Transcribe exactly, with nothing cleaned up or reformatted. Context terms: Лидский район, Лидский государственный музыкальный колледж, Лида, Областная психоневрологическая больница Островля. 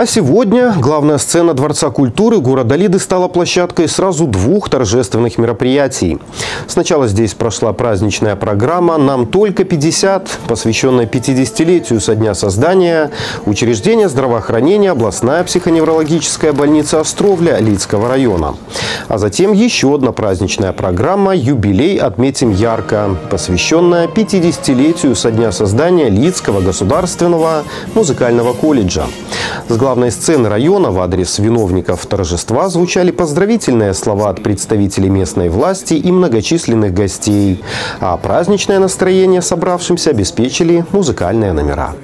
А сегодня главная сцена Дворца культуры города Лиды стала площадкой сразу двух торжественных мероприятий. Сначала здесь прошла праздничная программа «Нам только пятьдесят», посвященная пятидесятилетию со дня создания учреждения здравоохранения областная психоневрологическая больница Островля Лидского района. А затем еще одна праздничная программа «Юбилей отметим ярко», посвященная пятидесятилетию со дня создания Лидского государственного музыкального колледжа. С главной сцены района в адрес виновников торжества звучали поздравительные слова от представителей местной власти и многочисленных гостей. А праздничное настроение собравшимся обеспечили музыкальные номера.